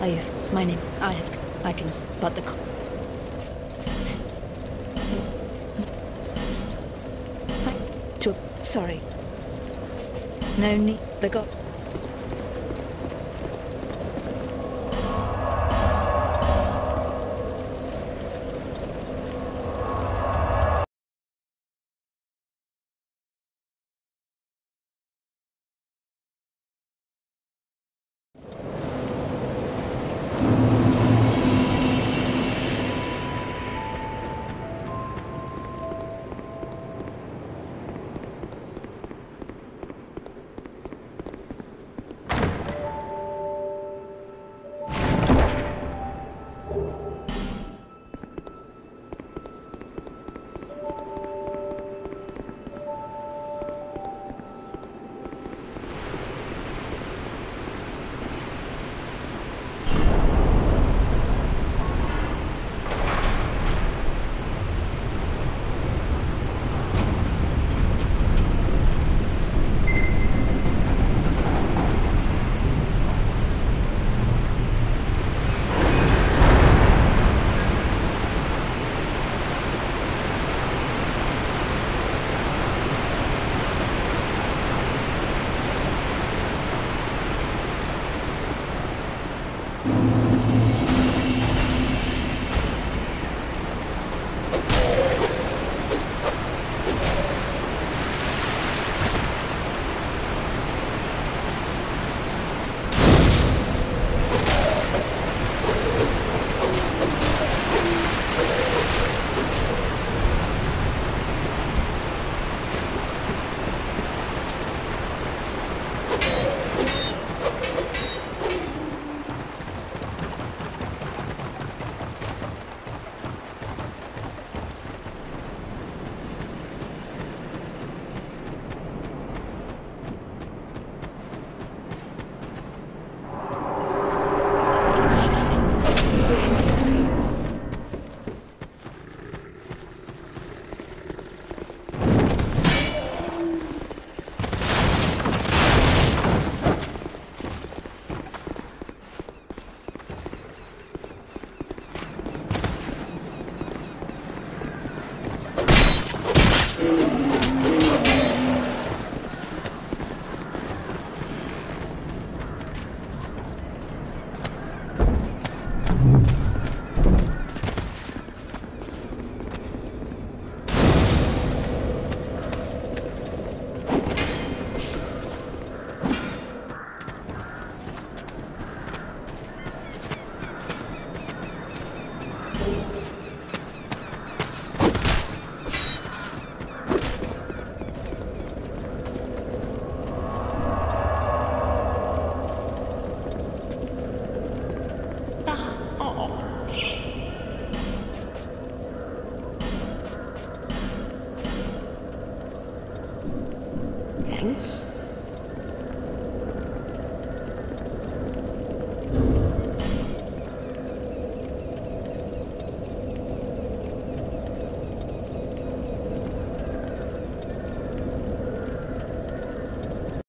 My name, I can spot the call. Sorry. No need, the god.